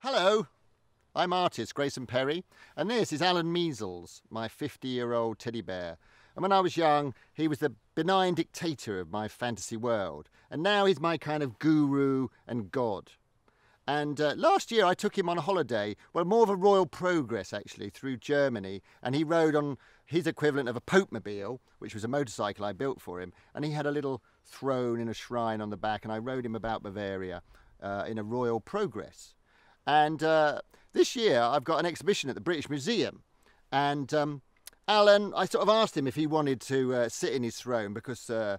Hello, I'm artist Grayson Perry, and this is Alan Measles, my 50-year-old teddy bear. And when I was young, he was the benign dictator of my fantasy world, and now he's my kind of guru and god. And last year I took him on a holiday, well, more of a royal progress actually, through Germany, and he rode on his equivalent of a Popemobile, which was a motorcycle I built for him, and he had a little throne in a shrine on the back, and I rode him about Bavaria in a royal progress. And this year I've got an exhibition at the British Museum, and Alan, I sort of asked him if he wanted to sit in his throne because I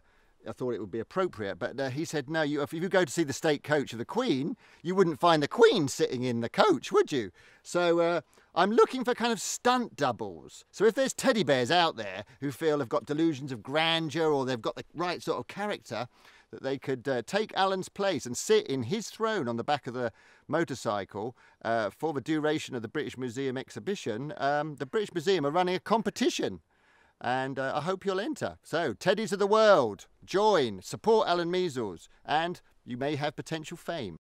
thought it would be appropriate, but he said, no, if you go to see the state coach of the Queen, you wouldn't find the Queen sitting in the coach, would you? So I'm looking for kind of stunt doubles. So if there's teddy bears out there who feel they've got delusions of grandeur or they've got the right sort of character, that they could take Alan's place and sit in his throne on the back of the motorcycle for the duration of the British Museum exhibition. The British Museum are running a competition, and I hope you'll enter. So, teddies of the world, join, support Alan Measles, and you may have potential fame.